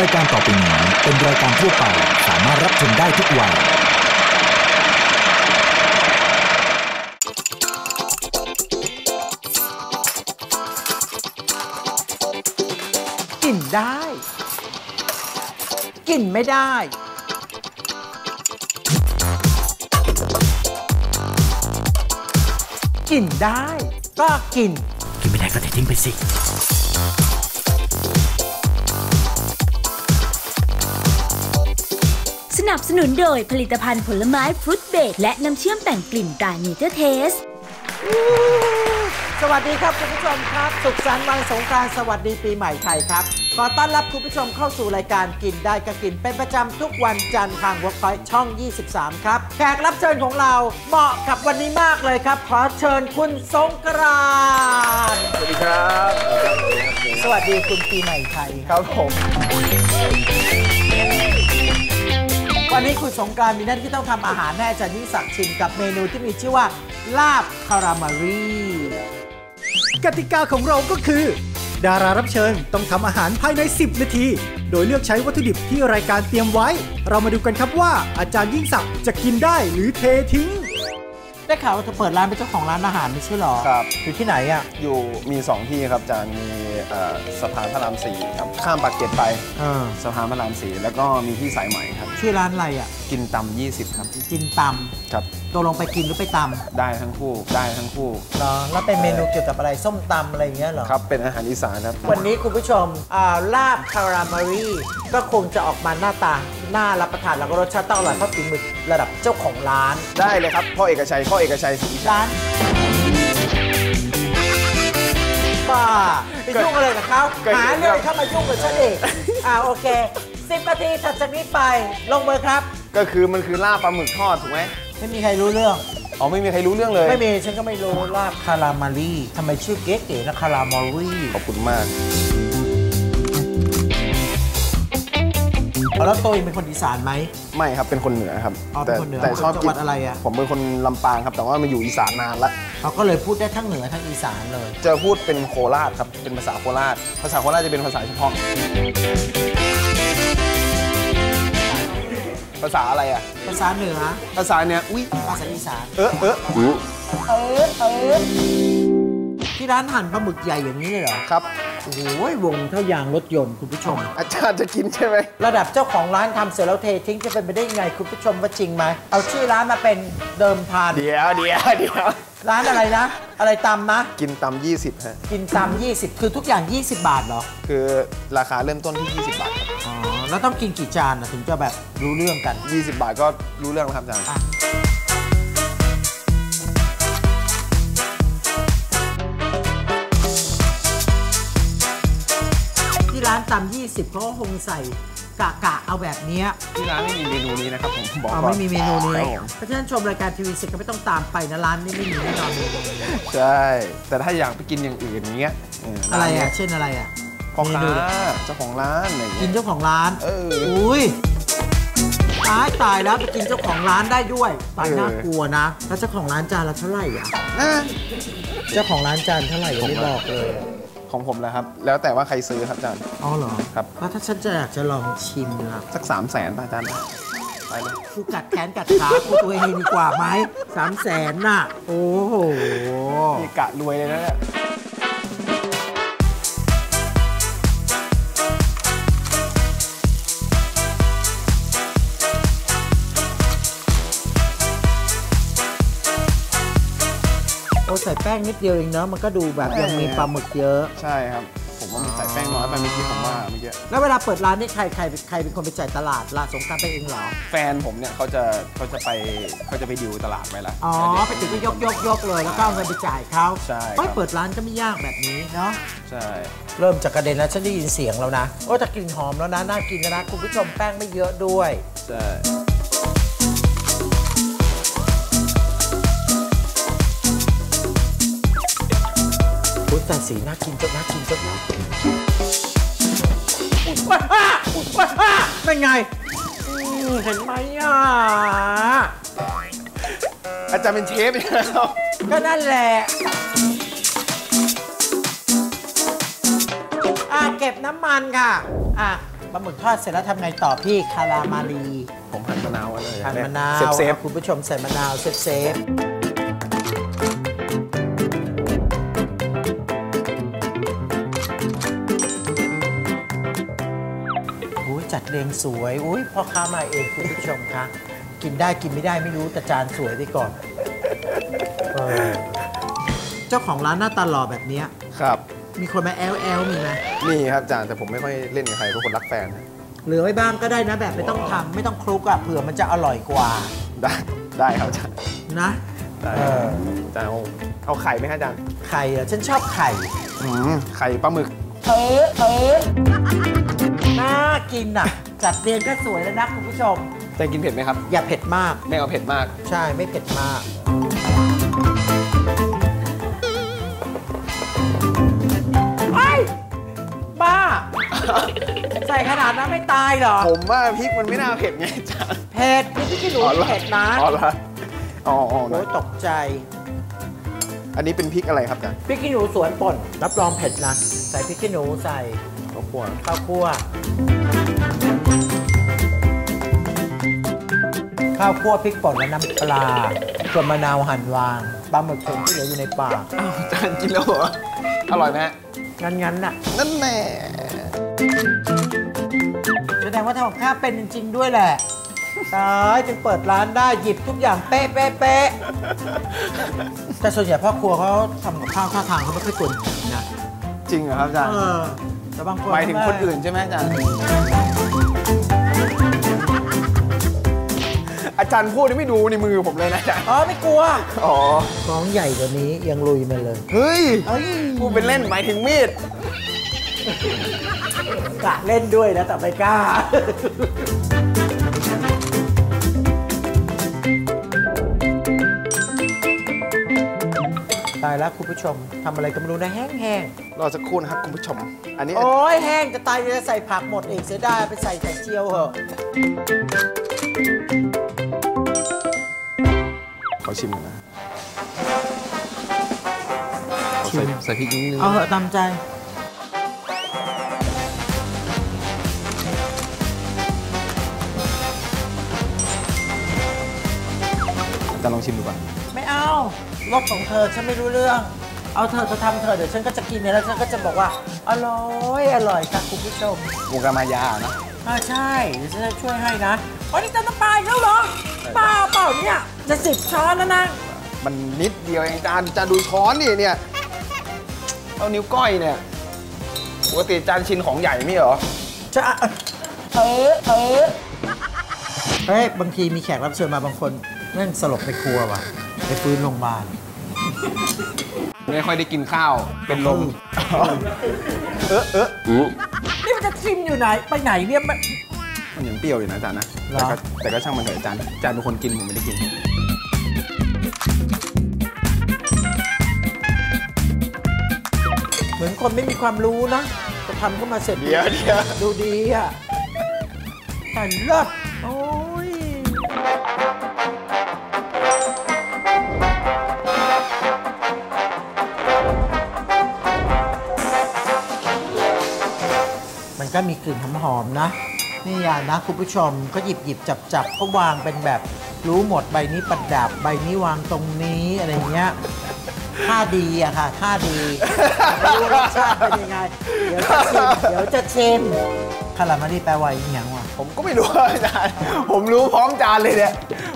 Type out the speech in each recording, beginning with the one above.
รายการต่อไปนี้เป็นรายการทั่วไปสามารถรับชมได้ทุกวัยกินได้กินไม่ได้กินได้ก็กินกินไม่ได้ก็ทิ้งไปสิสนับสนุนโดยผลิตภัณฑ์ผลไม้ฟรุตเบรดและน้ำเชื่อมแต่งกลิ่นตราเนเจอร์เทสสวัสดีครับคุณผู้ชมครับสุขสันต์วันสงกรานต์สวัสดีปีใหม่ไทยครับขอต้อนรับคุณผู้ชมเข้าสู่รายการกินได้ก็กินเป็นประจำทุกวันจันทร์ทาง Workpoint ช่อง 23 ครับแขกรับเชิญของเราเหมาะกับวันนี้มากเลยครับขอเชิญคุณสงกรานต์สวัสดีครับสวัสดีคุณปีใหม่ไทยครับผมวันนี้คุณสงกรานต์มีหน้าที่ต้องทำอาหารให้อาจารย์นิสักชิมกับเมนูที่มีชื่อว่าลาบคารามารีกติกาของเราก็คือดารารับเชิญต้องทำอาหารภายใน10นาทีโดยเลือกใช้วัตถุดิบที่รายการเตรียมไว้เรามาดูกันครับว่าอาจารย์ยิ่งศักดิ์จะกินได้หรือเททิ้งได้ข่าวว่าเธอเปิดร้านเป็นเจ้าของร้านอาหารไม่ใช่หรอครับอยู่ที่ไหนอ่ะอยู่มี2ที่ครับอาจารย์มีสะพานพระราม4ครับข้ามปากเกร็ดไปสะพานพระราม4แล้วก็มีที่สายใหม่ครับชื่อร้านอะไรอ่ะกินตำ20ครับกินตำครับตกลงไปกินหรือไปตำได้ทั้งคู่ได้ทั้งคู่แล้วเป็นเมนูเกี่ยวกับอะไรส้มตำอะไรอย่างเงี้ยหรอครับเป็นอาหารอีสานครับวันนี้คุณผู้ชมลาบคารามารีก็คงจะออกมาหน้าตาน่ารับประทานแล้วก็รสชาติต้องอร่อยเพราะฝีมือระดับเจ้าของร้านได้เลยครับพ่อเอกชัยพ่อเอกชัยร้านป้าไปยุ่งอะไรกับเขาหาเรื่องเข้ามายุ่งกับฉันเองโอเค10นาทีถัดจากนี้ไปลงมือครับก็คือมันคือลาบปลาหมึกทอดถูกไหมไม่มีใครรู้เรื่องอ๋อไม่มีใครรู้เรื่องเลยไม่มีฉันก็ไม่รู้ลาบคารามารีทำไมชื่อเก๋ๆนะคารามารีขอบคุณมากแล้วตัวเองเป็นคนอีสานไหมไม่ครับเป็นคนเหนือครับแต่ชอบกินอะไรอ่ะผมเป็นคนลำปางครับแต่ว่ามาอยู่อีสานนานละเขาก็เลยพูดได้ทั้งเหนือทั้งอีสานเลยเจอพูดเป็นโคราชครับเป็นภาษาโคราชภาษาโคราชจะเป็นภาษาเฉพาะภาษาอะไรอ่ะภาษาเหนือภาษาเนี้ยอุ้ยภาษาอีสานที่ร้านหั่นปลาหมึกใหญ่อย่างนี้เลยเหรอครับโอ้ยวงเท่ายางรถยนต์คุณผู้ชมอาจารย์จะกินใช่ไหมระดับเจ้าของร้านทำเสร็จแล้วเททิ้งจะเป็นไปได้ยังไงคุณผู้ชมว่าจริงไหมเอาชื่อร้านมาเป็นเดิมพันเดี๋ยวร้านอะไรนะอะไรตำนะกินตำ20ฮะกินตำ20คือทุกอย่าง20บาทเหรอคือราคาเริ่มต้นที่20บาทอ๋อแล้วต้องกินกี่จานนะถึงจะแบบรู้เรื่องกัน20บาทก็รู้เรื่องแล้วครับอาจารย์ร้านตำ20เขาคงใส่กะเอาแบบนี้ที่ร้านไม่มีเมนูนี้นะครับผมบอกว่าไม่มีเมนูนี้เพราะฉะนั้นชมรายการทีวีเสร็จก็ไม่ต้องตามไปนะร้านนี้ไม่มีแน่นอนใช่แต่ถ้าอยากไปกินอย่างอื่นอย่างเงี้ยอะไรอ่ะเช่นอะไรอ่ะของร้านเจ้าของร้านอะไรกินเจ้าของร้านอุ้ยตายแล้วไปกินเจ้าของร้านได้ด้วยตายน่ากลัวนะแล้วเจ้าของร้านจานละเท่าไหร่อ่ะเจ้าของร้านจานเท่าไหร่ไม่บอกเลยของผมแล้วครับแล้วแต่ว่าใครซื้อครับอาจารย์อ๋อเหรอครับว่าถ้าฉันจะอยากจะลองชิมล่ะสัก300,000ป่ะอาจารย์ไปเลยกูกัดแขนกัดขากูตัวเองดีกว่าไหม300,000น่ะโอ้โหนี่กะรวยเลยนะเนี่ยใส่แป้งนิดเดียวเองเนาะมันก็ดูแบบยังมีปลาหมึกเยอะใช่ครับผมว่ามันใส่แป้งน้อยไปเมื่อกี้ผมว่าเมื่อกี้แล้วเวลาเปิดร้านนี่ใครเป็นคนไปจ่ายตลาดล่ะสงกรานต์ไปเองเหรอแฟนผมเนี่ยเขาจะไปดิวตลาดไปละอ๋อไปถึงก็ยกเลยแล้วก็เอาเงินไปจ่ายเขาใช่ไม่เปิดร้านก็ไม่ยากแบบนี้เนาะใช่เริ่มจากกระเด็นแล้วฉันได้ยินเสียงแล้วนะโอ้แต่กลิ่นหอมแล้วนะน่ากินนะคุณผู้ชมแป้งไม่เยอะด้วยใช่แต่สีน่ากินจดน่ากินจดนะว้าเป็นไงเห็นไหมอ่ะอาจารย์เป็นเชฟแล้วก็นั่นแหละแก ก็บน้ำมันค่ะอ่ะปลาหมึกทอดเสร็จแล้วทำไงต่อพี่คารามารีผมหั่นมะนาวไว้เลยหั่นมะนาวเซฟคุณผู้ชมใส่มะนาวเซฟอุ้ยจัดเรียงสวยอุ้ยพ่อค้ามาเองคุณผู้ชมคะกินได้กินไม่ได้ไม่รู้แต่จานสวยดีก่อนเจ้าของร้านหน้าตาหล่อแบบนี้ครับมีคนมาแอลแอลมีไหมมีครับอาจารย์แต่ผมไม่ค่อยเล่นกับใครเพราะคนรักแฟนเหลือไว้บ้างก็ได้นะแบบไม่ต้องทำไม่ต้องคลุกอะเผื่อมันจะอร่อยกว่าได้ครับอาจารย์นะอาจารย์เอาไข่ไหมครับอาจารย์ไข่อะฉันชอบไข่ไข่ปลาหมึกน่ากินอะจัดเรียงก็สวยแล้วนะคุณผู้ชมอาจารย์กินเผ็ดไหมครับอย่าเผ็ดมากไม่เอาเผ็ดมากใช่ไม่เผ็ดมากบ้าใส่ขนาดนั้นไม่ตายหรอผมว่าพริกมันไม่น่าเผ็ดไงจ๊ะเผ็ดพี่กินหนูเผ็ดนะอ๋อโอ้ยตกใจอันนี้เป็นพริกอะไรครับจ๊ะพริกขี้หนูสวนป่นรับรองเผ็ดนะใส่พริกขี้หนูใส่ข้าวคั่วข้าวคั่วพริกป่นและน้ำปลาส่วนมะนาวหั่นวางปลาหมึกเค็มที่เหลืออยู่ในปากอ้าวจานกินแล้วเหรออร่อยไหมงั้นน่ะนั่นแหละแสดงว่าทำกับข้าวเป็นจริงๆด้วยแหละตายจึงเปิดร้านได้หยิบทุกอย่างเป๊ะแต่ส่วนใหญ่พ่อครัวเขาทำกับข้าวท่าทางเขาไม่ค่อยตุนนะจริงเหรอครับอาจารย์แต่บางคนหมายถึงคนอื่นใช่ไหมอาจารย์อาจารย์พูดนี่ไม่ดูในมือผมเลยนะอาจารย์อ๋อไม่กลัวอ๋อของใหญ่กว่านี้ยังลุยมาเลยเฮ้ยพูดเป็นเล่นหมายถึงมีดกะเล่นด้วยนะแต่ไม่กล้าตายแล้วคุณผู้ชมทำอะไรก็ไม่รู้นะแห้งๆรอสักครู่นะครับคุณผู้ชมอันนี้โอ้ยแห้งจะตายจะใส่ผักหมดอีกเสียดายไปใส่ไข่เจียวเหอะขอชิมหน่อยนะใส่พริกนิดนึงเอาเหอะตามใจจะลองชิมดูป่ะไม่เอารสของเธอฉันไม่รู้เรื่องเอาเธอจะทำเธอเดี๋ยวฉันก็จะกินแล้วฉันก็จะบอกว่าอร่อยค่ะคุณผู้ชมบูกามายานะใช่เดี๋ยวฉันจะช่วยให้นะอ๋อนี่จะน้ำปลาแล้วเหรอเปล่าเนี่ยจะ10 ช้อนแล้วนะมันนิดเดียวเองจานดูช้อนนี่เนี่ยเอานิ้วก้อยเนี่ยปกติจานชินของใหญ่ไม่เหรอจะเฮ้ยบางทีมีแขกรับเชิญมาบางคนนั่งสลบไปครัวว่ะไปฟื้นโรงพยาบาลไม่ค่อยได้กินข้าวเป็นลมนี่มันจะชิมอยู่ไหนไปไหนเนี่ยมันยังเปรี้ยวอยู่นะอาจารย์นะแต่ก็ช่างมันเถอะอาจารย์เป็นคนกินผมไม่ได้กินเหมือนคนไม่มีความรู้นะจะทำก็มาเสร็จเดี๋ยวดูดีอ่ะหันละโอ้ยมันก็มีกลิ่นหอมๆนะนี่ยานะคุณผู้ชมก็หยิบจับก็วางเป็นแบบรู้หมดใบนี้ประดับใบนี้วางตรงนี้อะไรเงี้ยค่าดีอะค่ะค่าดีไม่รู้รสชาติเป็นยังไงเดี๋ยวจะชิมคารามารีแปลว่าอย่างวะผมก็ไม่รู้อาจารย์ผมรู้พร้อมจานเลยเนี่ย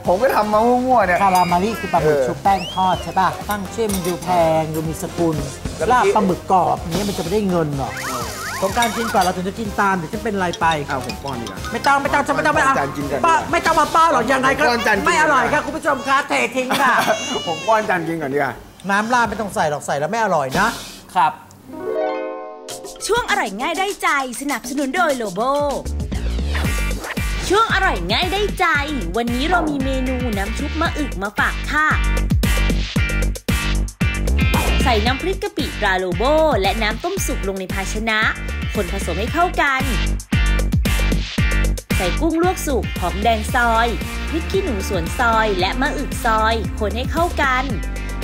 ผมก็ทำมามั่วๆเนี่ยคารามารีคือปลาหมึกชุบแป้งทอดใช่ป่ะตั้งชื่อมันดูแพงดูมีสกุลลาบปลาหมึกกรอบนี้มันจะไม่ได้เงินหรอกของการกินก่อนเราถึงจะกินตามเดี๋ยวจะเป็นไรไปเอาผมป้อนดีกว่าไม่ต้องจะไม่เอาไม่ต้องมาป้อนหรอกยังไงก็ไม่อร่อยค่ะคุณผู้ชมคะเททิ้งค่ะผมป้อนจานกินก่อนดีกว่าน้ำราดไม่ต้องใส่หรอกใส่แล้วไม่อร่อยนะครับช่วงอร่อยง่ายได้ใจสนับสนุนโดยโลโบช่วงอร่อยง่ายได้ใจวันนี้เรามีเมนูน้ำชุบมะอึกมาฝากค่ะใส่น้ำพริกกะปิตราโลโบและน้ำต้มสุกลงในภาชนะคนผสมให้เข้ากันใส่กุ้งลวกสุกหอมแดงซอยพริกขี้หนูสวนซอยและมะอึกซอยคนให้เข้ากัน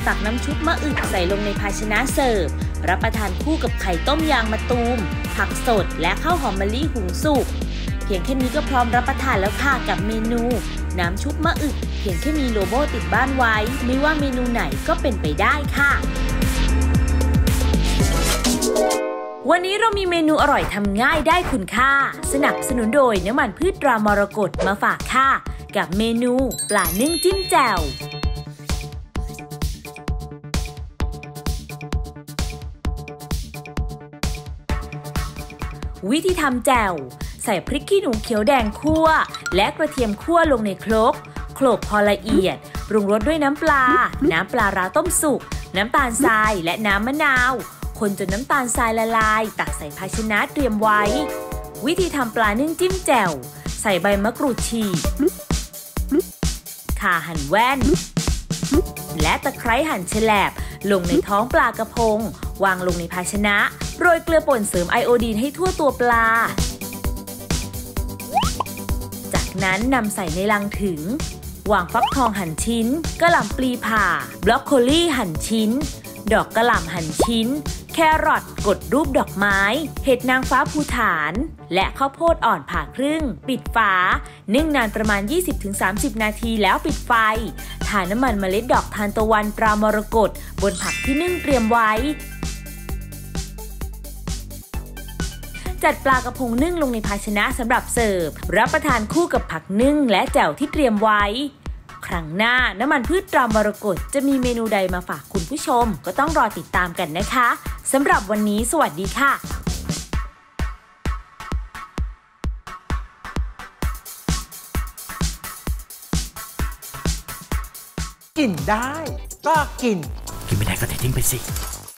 ตักน้ำชุบมะอึกใส่ลงในภาชนะเสิร์ฟรับประทานคู่กับไข่ต้มยางมะตูม ผักสดและข้าวหอมมะลิหุงสุกเพียงแค่นี้ก็พร้อมรับประทานแล้วค่ะกับเมนูน้ำชุบมะอึกเพียงแค่มีโลโก้ติดบ้านไว้ไม่ว่าเมนูไหนก็เป็นไปได้ค่ะวันนี้เรามีเมนูอร่อยทำง่ายได้คุณค่าสนับสนุนโดยน้ำมันพืชตรามรกตมาฝากค่ะกับเมนูปลานึ่งจิ้มแจ่ววิธีทำแจ่วใส่พริกขี้หนูเขียวแดงคั่วและกระเทียมคั่วลงในครกโขลกพอละเอียดปรุงรสด้วยน้ำปลาร้าต้มสุกน้ำตาลทรายและน้ำมะนาวคนจนน้ำตาลทรายละลายตักใส่ภาชนะเตรียมไว้วิธีทำปลานึ่งจิ้มแจ่วใส่ใบมะกรูดฉีกข่าหั่นแว่นและตะไคร้หั่นแฉลบลงในท้องปลากระพงวางลงในภาชนะโรยเกลือป่นเสริมไอโอดีนให้ทั่วตัวปลาจากนั้นนำใส่ในลังถึงวางฟักทองหั่นชิ้นกะหล่ำปลีผ่าบล็อกโคลี่หั่นชิ้นดอกกะหล่ำหั่นชิ้นแครอทกดรูปดอกไม้เห็ดนางฟ้าภูฐานและข้าวโพดอ่อนผ่าครึ่งปิดฝานึ่งนานประมาณ 20-30 นาทีแล้วปิดไฟทาน้ำมันเมล็ดดอกทานตะวันตรามรกตบนผักที่นึ่งเตรียมไว้จัดปลากระพงนึ่งลงในภาชนะสำหรับเสิร์ฟรับประทานคู่กับผักนึ่งและแจ่วที่เตรียมไว้ครั้งหน้าน้ำมันพืชตรามรกตจะมีเมนูใดมาฝากคุณผู้ชมก็ต้องรอติดตามกันนะคะสำหรับวันนี้สวัสดีค่ะกินได้ก็กินไม่ได้ก็เททิ้งไปสิ